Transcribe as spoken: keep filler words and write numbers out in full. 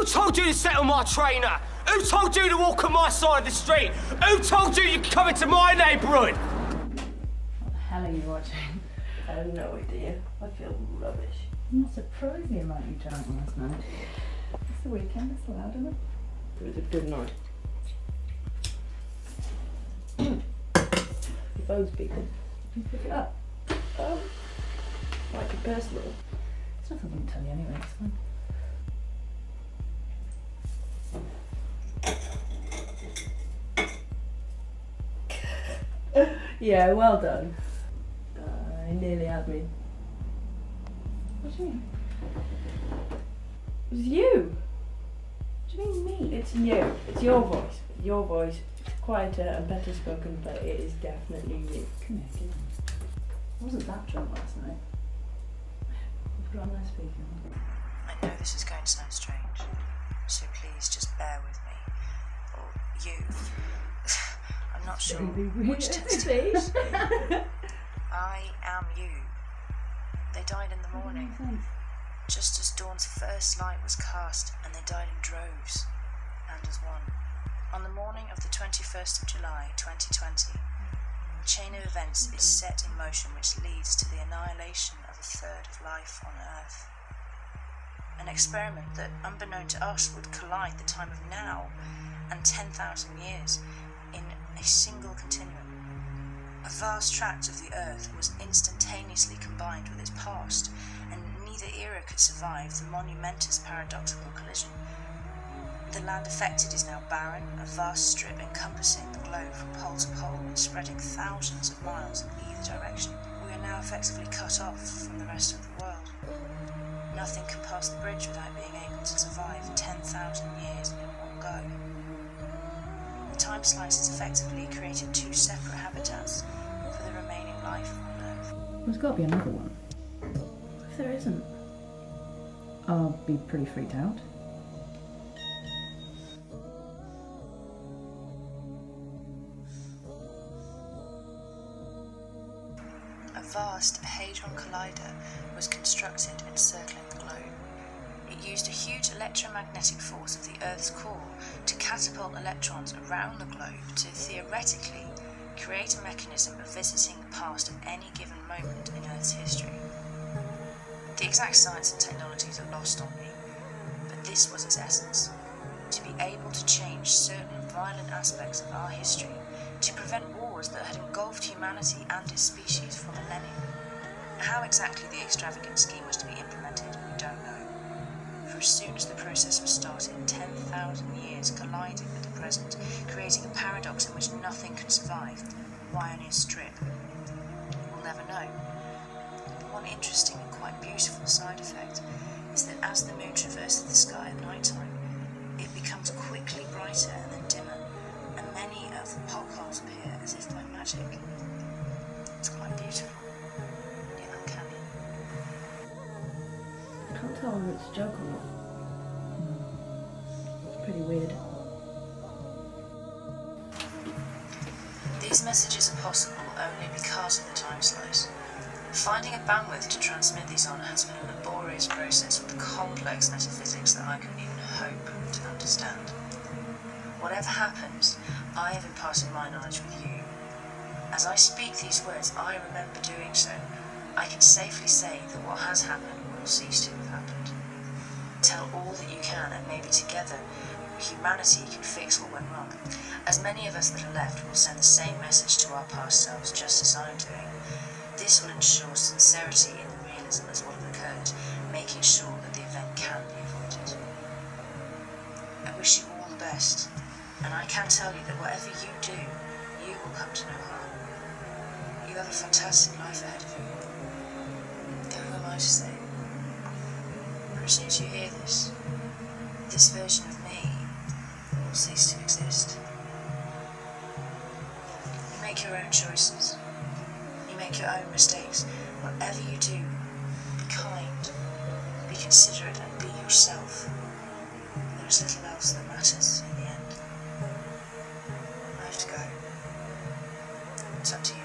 Who told you to sit on my trainer? Who told you to walk on my side of the street? Who told you you could come into my neighbourhood? What the hell are you watching? I have no idea. I feel rubbish. I'm not surprised the amount you drank last night. It's the weekend, it's loud, isn't it? It was a good night. Your phone's beeping. Can you pick it up? Oh, like your personal. There's nothing I can tell you anyway, it's fine. Yeah, well done. Uh, I nearly had me. What do you mean? It was you. What do you mean me? It's you. It's your voice. Your voice. It's quieter and better spoken, but it is definitely you. Come here, come on. I wasn't that drunk last night. I've got on there speaking. I know this is going to sound strange, so please just bear with me. Or you. I'm not sure which text it is. I am you. They died in the morning, just as dawn's first light was cast, and they died in droves, and as one. On the morning of the twenty-first of July, twenty twenty, a chain of events is set in motion which leads to the annihilation of a third of life on Earth. An experiment that, unbeknown to us, would collide the time of now and ten thousand years, in a single continuum. A vast tract of the Earth was instantaneously combined with its past, and neither era could survive the monumentous paradoxical collision. The land affected is now barren, a vast strip encompassing the globe from pole to pole and spreading thousands of miles in either direction. We are now effectively cut off from the rest of the world. Nothing can pass the bridge without being able to survive ten thousand years in one go. The time slices effectively created two separate habitats for the remaining life on Earth. There's got to be another one. If there isn't, I'll be pretty freaked out. A vast Hadron Collider was constructed encircling the globe. It used a huge electromagnetic force of the Earth's core to catapult electrons around the globe to theoretically create a mechanism of visiting the past at any given moment in Earth's history. The exact science and technologies are lost on me, but this was its essence: to be able to change certain violent aspects of our history, to prevent wars that had engulfed humanity and its species for millennia. How exactly the extravagant scheme was to be implemented, we don't know. For as soon as the process was started, ten thousand years collided with the present, creating a paradox in which nothing could survive. Why only a strip? We'll never know. But one interesting and quite beautiful side effect is that as the moon traverses the sky at night time, it becomes quickly brighter and then dimmer, and many of the pop holes appear as if by magic. It's quite beautiful. I can't tell whether it's a joke or not. Mm. It's pretty weird. These messages are possible only because of the time slice. Finding a bandwidth to transmit these on has been a laborious process with complex metaphysics that I couldn't even hope to understand. Whatever happens, I have imparted my knowledge with you. As I speak these words, I remember doing so. I can safely say that what has happened will cease to have happened. Tell all that you can, and maybe together humanity can fix what went wrong. As many of us that are left will send the same message to our past selves, just as I'm doing. This will ensure sincerity in the realism as what has occurred, making sure that the event can be avoided. I wish you all the best, and I can tell you that whatever you do, you will come to no harm. You have a fantastic life ahead of you. Say, but as soon as you hear this, this version of me will cease to exist. You make your own choices, you make your own mistakes. Whatever you do, be kind, be considerate, and be yourself. There is little else that matters in the end. I have to go. It's up to you.